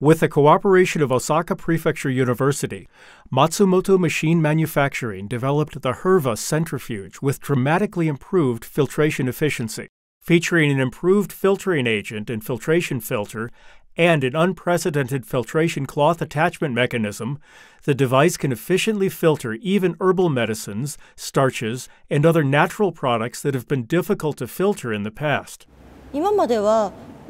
With the cooperation of Osaka Prefecture University, Matsumoto Machine Manufacturing developed the Herva centrifuge with dramatically improved filtration efficiency, featuring an improved filtering agent and filtration filter and an unprecedented filtration cloth attachment mechanism. The device can efficiently filter even herbal medicines, starches, and other natural products that have been difficult to filter in the past.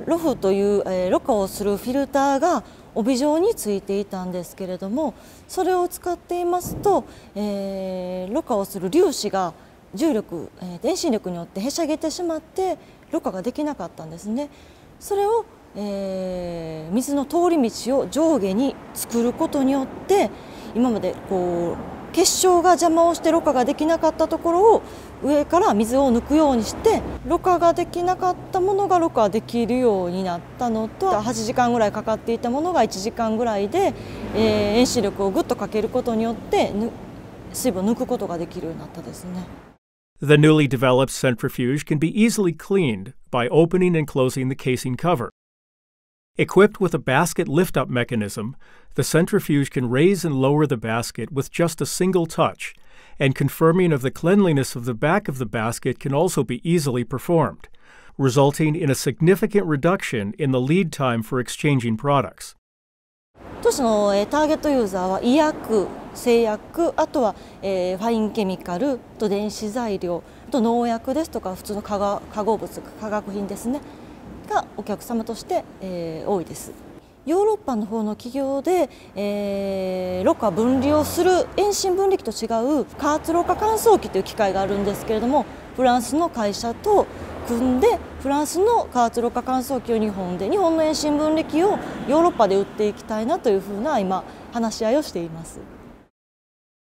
ロフという、ろ過をするフィルターが帯状についていたんですけれども、それを使っていますと、ろ過をする粒子が重力、遠心力によってへしゃげてしまってろ過ができなかったんですね。それを、水の通り道を上下に作ることによって、今までこう結晶が邪魔をしてろ過ができなかったところを上から水を抜くようにして、ろ過ができなかったものがろ過できるようになったのと、8時間ぐらいかかっていたものが1時間ぐらいで、遠心力をぐっとかけることによって水分を抜くことができるようになったですね。The newly developed centrifuge can be easily cleaned by opening and closing the casing cover. Equipped with a basket lift-up mechanism, the centrifuge can raise and lower the basket with just a single touch, and confirming of the cleanliness of the back of the basket can also be easily performed, resulting in a significant reduction in the lead time for exchanging products. 当社のターゲットユーザーは医薬、製薬、あとはファインケミカルと電子材料と農薬ですとか、普通の化合物、化学品ですね。がお客様として、多いです。ヨーロッパの方の企業で、ろ過分離をする遠心分離機と違う加圧ろ過乾燥機という機械があるんですけれども、フランスの会社と組んでフランスの加圧ろ過乾燥機を日本で、日本の遠心分離機をヨーロッパで売っていきたいなというふうな今話し合いをしています。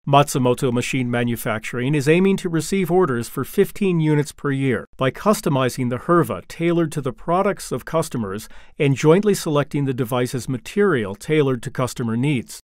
Matsumoto Machine Manufacturing is aiming to receive orders for 15 units per year by customizing the Herva tailored to the products of customers and jointly selecting the device's material tailored to customer needs.